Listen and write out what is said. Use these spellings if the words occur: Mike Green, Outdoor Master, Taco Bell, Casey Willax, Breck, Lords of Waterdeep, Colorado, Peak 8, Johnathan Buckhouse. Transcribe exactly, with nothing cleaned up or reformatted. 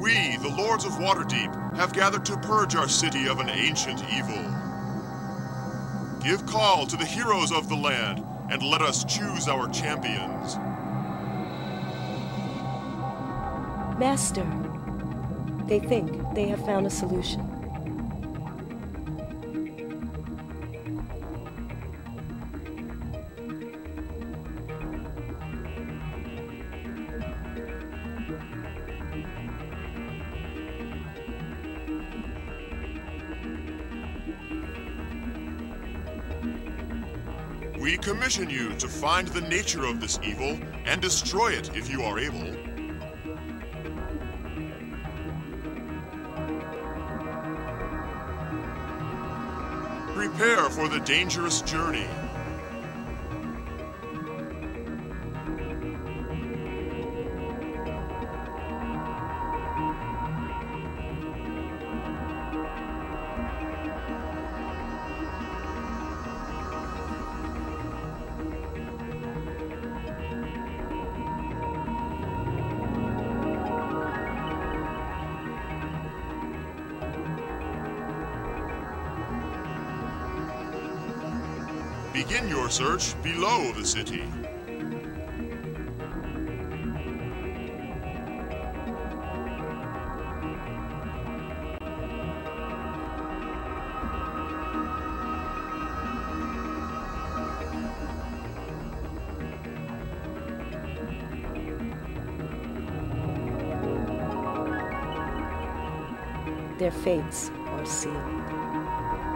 We, the Lords of Waterdeep, have gathered to purge our city of an ancient evil. Give call to the heroes of the land, and let us choose our champions. Master, they think they have found a solution. We commission you to find the nature of this evil and destroy it if you are able. Prepare for the dangerous journey. Begin your search below the city. Their fates are sealed.